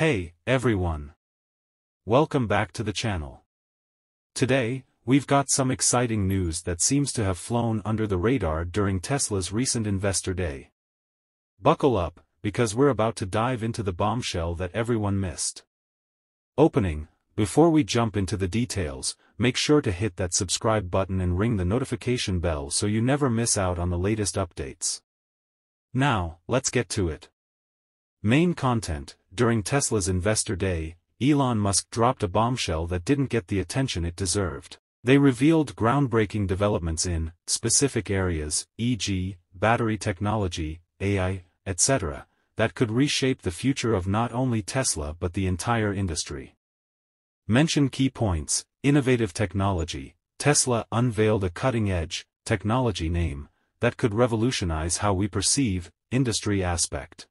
Hey, everyone! Welcome back to the channel. Today, we've got some exciting news that seems to have flown under the radar during Tesla's recent investor day. Buckle up, because we're about to dive into the bombshell that everyone missed. Opening, before we jump into the details, make sure to hit that subscribe button and ring the notification bell so you never miss out on the latest updates. Now, let's get to it. Main content. During Tesla's investor day, Elon Musk dropped a bombshell that didn't get the attention it deserved. They revealed groundbreaking developments in specific areas, e.g., battery technology, AI, etc., that could reshape the future of not only Tesla but the entire industry. Mention key points: innovative technology. Tesla unveiled a cutting-edge technology name that could revolutionize how we perceive industry aspect.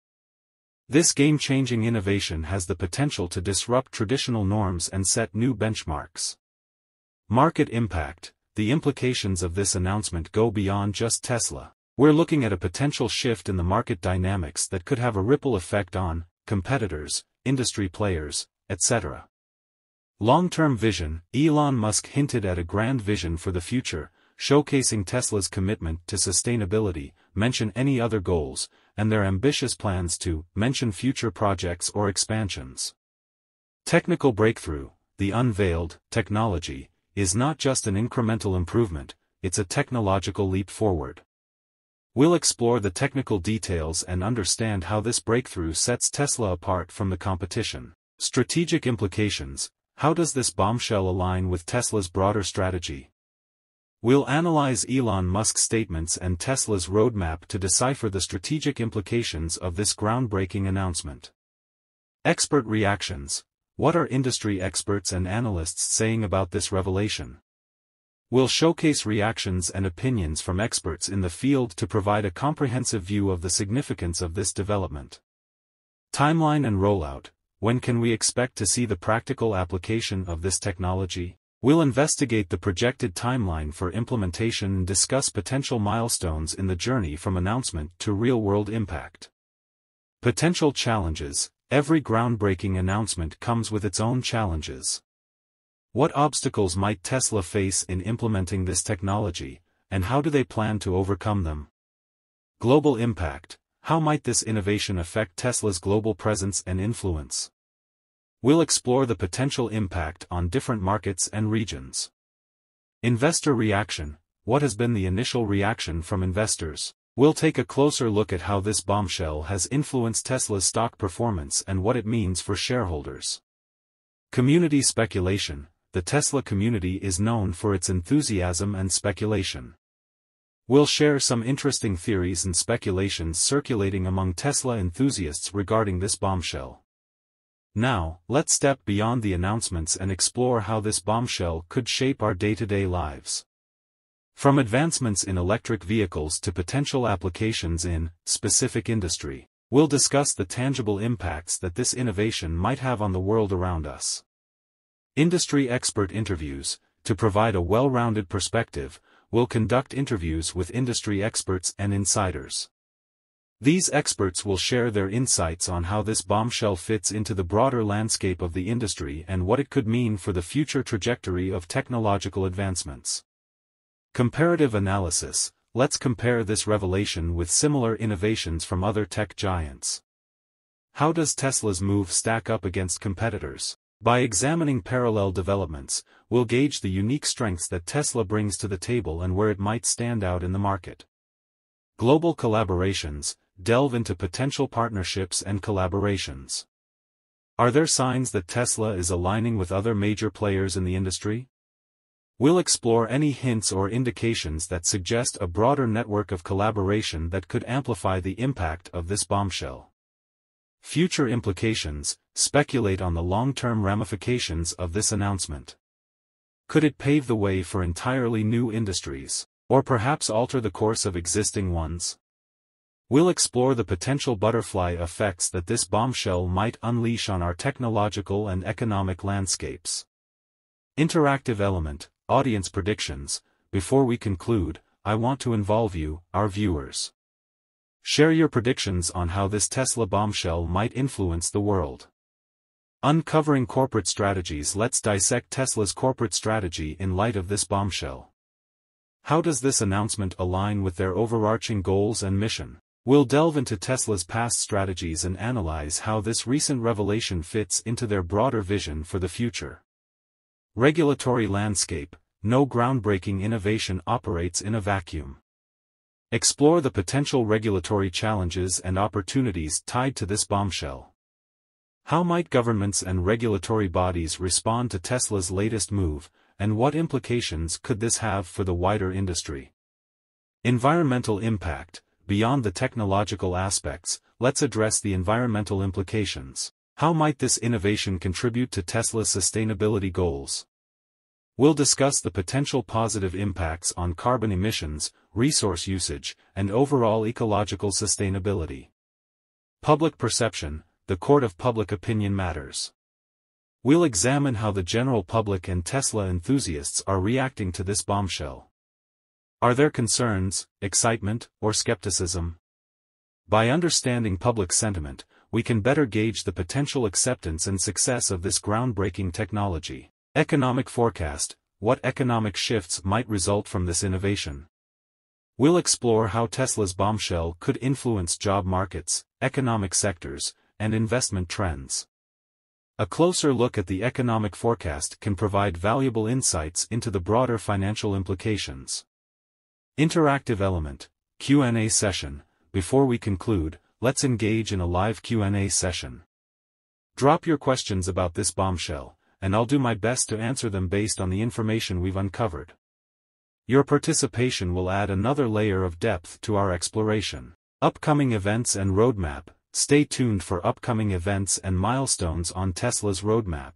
This game-changing innovation has the potential to disrupt traditional norms and set new benchmarks. Market impact. The implications of this announcement go beyond just Tesla. We're looking at a potential shift in the market dynamics that could have a ripple effect on competitors, industry players, etc. Long-term vision. Elon Musk hinted at a grand vision for the future, showcasing Tesla's commitment to sustainability. Mention any other goals, and their ambitious plans to mention future projects or expansions. Technical breakthrough. The unveiled technology is not just an incremental improvement, it's a technological leap forward. We'll explore the technical details and understand how this breakthrough sets Tesla apart from the competition. Strategic implications. How does this bombshell align with Tesla's broader strategy? We'll analyze Elon Musk's statements and Tesla's roadmap to decipher the strategic implications of this groundbreaking announcement. Expert reactions. What are industry experts and analysts saying about this revelation? We'll showcase reactions and opinions from experts in the field to provide a comprehensive view of the significance of this development. Timeline and rollout. When can we expect to see the practical application of this technology? We'll investigate the projected timeline for implementation and discuss potential milestones in the journey from announcement to real-world impact. Potential challenges. Every groundbreaking announcement comes with its own challenges. What obstacles might Tesla face in implementing this technology, and how do they plan to overcome them? Global impact. How might this innovation affect Tesla's global presence and influence? We'll explore the potential impact on different markets and regions. Investor reaction. What has been the initial reaction from investors? We'll take a closer look at how this bombshell has influenced Tesla's stock performance and what it means for shareholders. Community speculation. The Tesla community is known for its enthusiasm and speculation. We'll share some interesting theories and speculations circulating among Tesla enthusiasts regarding this bombshell. Now, let's step beyond the announcements and explore how this bombshell could shape our day-to-day lives. From advancements in electric vehicles to potential applications in specific industry, we'll discuss the tangible impacts that this innovation might have on the world around us. Industry expert interviews. To provide a well-rounded perspective, we'll conduct interviews with industry experts and insiders. These experts will share their insights on how this bombshell fits into the broader landscape of the industry and what it could mean for the future trajectory of technological advancements. Comparative analysis. Let's compare this revelation with similar innovations from other tech giants. How does Tesla's move stack up against competitors? By examining parallel developments, we'll gauge the unique strengths that Tesla brings to the table and where it might stand out in the market. Global collaborations. Delve into potential partnerships and collaborations. Are there signs that Tesla is aligning with other major players in the industry? We'll explore any hints or indications that suggest a broader network of collaboration that could amplify the impact of this bombshell. Future implications. Speculate on the long-term ramifications of this announcement. Could it pave the way for entirely new industries, or perhaps alter the course of existing ones? We'll explore the potential butterfly effects that this bombshell might unleash on our technological and economic landscapes. Interactive element. Audience predictions. Before we conclude, I want to involve you, our viewers. Share your predictions on how this Tesla bombshell might influence the world. Uncovering corporate strategies. Let's dissect Tesla's corporate strategy in light of this bombshell. How does this announcement align with their overarching goals and mission? We'll delve into Tesla's past strategies and analyze how this recent revelation fits into their broader vision for the future. Regulatory landscape. No groundbreaking innovation operates in a vacuum. Explore the potential regulatory challenges and opportunities tied to this bombshell. How might governments and regulatory bodies respond to Tesla's latest move, and what implications could this have for the wider industry? Environmental impact. Beyond the technological aspects, let's address the environmental implications. How might this innovation contribute to Tesla's sustainability goals? We'll discuss the potential positive impacts on carbon emissions, resource usage, and overall ecological sustainability. Public perception. The court of public opinion matters. We'll examine how the general public and Tesla enthusiasts are reacting to this bombshell. Are there concerns, excitement, or skepticism? By understanding public sentiment, we can better gauge the potential acceptance and success of this groundbreaking technology. Economic forecast. What economic shifts might result from this innovation? We'll explore how Tesla's bombshell could influence job markets, economic sectors, and investment trends. A closer look at the economic forecast can provide valuable insights into the broader financial implications. Interactive element. Q&A session. Before we conclude, let's engage in a live Q&A session. Drop your questions about this bombshell, and I'll do my best to answer them based on the information we've uncovered. Your participation will add another layer of depth to our exploration. Upcoming events and roadmap. Stay tuned for upcoming events and milestones on Tesla's roadmap.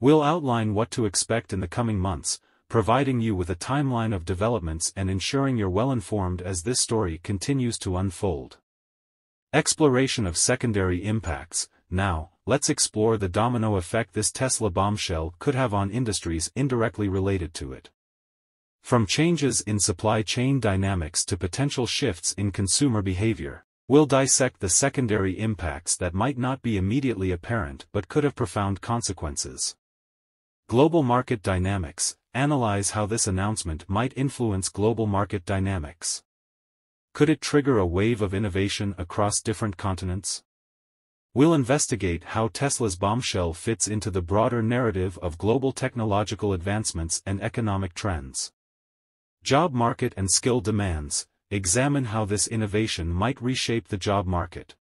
We'll outline what to expect in the coming months, providing you with a timeline of developments and ensuring you're well-informed as this story continues to unfold. Exploration of secondary impacts. Now, let's explore the domino effect this Tesla bombshell could have on industries indirectly related to it. From changes in supply chain dynamics to potential shifts in consumer behavior, we'll dissect the secondary impacts that might not be immediately apparent but could have profound consequences. Global market dynamics. Analyze how this announcement might influence global market dynamics. Could it trigger a wave of innovation across different continents? We'll investigate how Tesla's bombshell fits into the broader narrative of global technological advancements and economic trends. Job market and skill demands. Examine how this innovation might reshape the job market.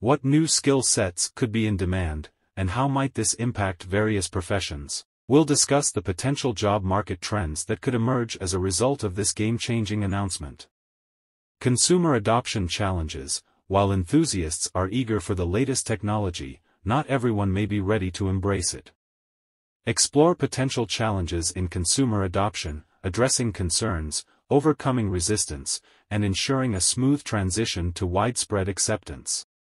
What new skill sets could be in demand, and how might this impact various professions? We'll discuss the potential job market trends that could emerge as a result of this game-changing announcement. Consumer adoption challenges. While enthusiasts are eager for the latest technology, not everyone may be ready to embrace it. Explore potential challenges in consumer adoption, addressing concerns, overcoming resistance, and ensuring a smooth transition to widespread acceptance.